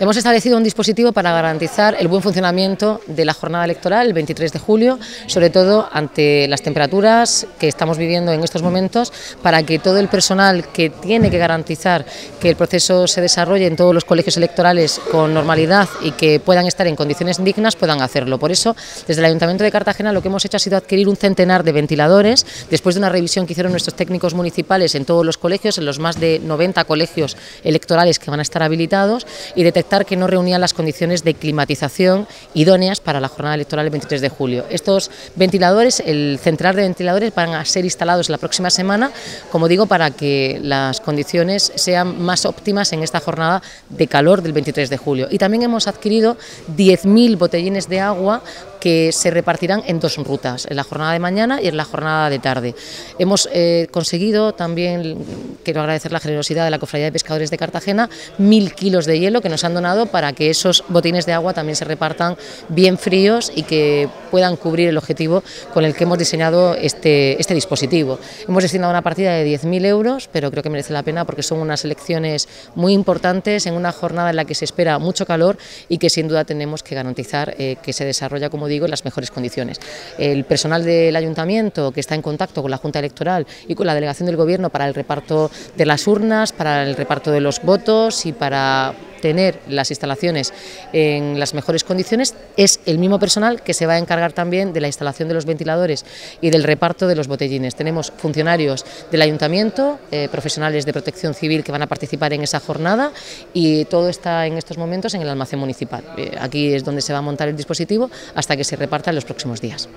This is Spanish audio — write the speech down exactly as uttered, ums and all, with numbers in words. Hemos establecido un dispositivo para garantizar el buen funcionamiento de la jornada electoral el veintitrés de julio, sobre todo ante las temperaturas que estamos viviendo en estos momentos, para que todo el personal que tiene que garantizar que el proceso se desarrolle en todos los colegios electorales con normalidad y que puedan estar en condiciones dignas puedan hacerlo. Por eso, desde el Ayuntamiento de Cartagena lo que hemos hecho ha sido adquirir un centenar de ventiladores, después de una revisión que hicieron nuestros técnicos municipales en todos los colegios, en los más de noventa colegios electorales que van a estar habilitados, y detectamos que no reunían las condiciones de climatización idóneas para la jornada electoral el veintitrés de julio. Estos ventiladores, el centenar de ventiladores, van a ser instalados la próxima semana, como digo, para que las condiciones sean más óptimas en esta jornada de calor del veintitrés de julio. Y también hemos adquirido diez mil botellines de agua que se repartirán en dos rutas, en la jornada de mañana y en la jornada de tarde. Hemos eh, conseguido también, quiero agradecer la generosidad de la Cofradía de Pescadores de Cartagena, mil kilos de hielo que nos han donado para que esos botines de agua también se repartan bien fríos y que puedan cubrir el objetivo con el que hemos diseñado este, este dispositivo. Hemos destinado una partida de diez mil euros, pero creo que merece la pena porque son unas elecciones muy importantes, en una jornada en la que se espera mucho calor y que sin duda tenemos que garantizar eh, que se desarrolla, como digo, en las mejores condiciones. El personal del Ayuntamiento, que está en contacto con la Junta Electoral y con la Delegación del Gobierno para el reparto de las urnas, para el reparto de los votos y para tener las instalaciones en las mejores condiciones, es el mismo personal que se va a encargar también de la instalación de los ventiladores y del reparto de los botellines. Tenemos funcionarios del Ayuntamiento, eh, profesionales de Protección Civil que van a participar en esa jornada, y todo está en estos momentos en el almacén municipal. Eh, aquí es donde se va a montar el dispositivo hasta que se reparta en los próximos días.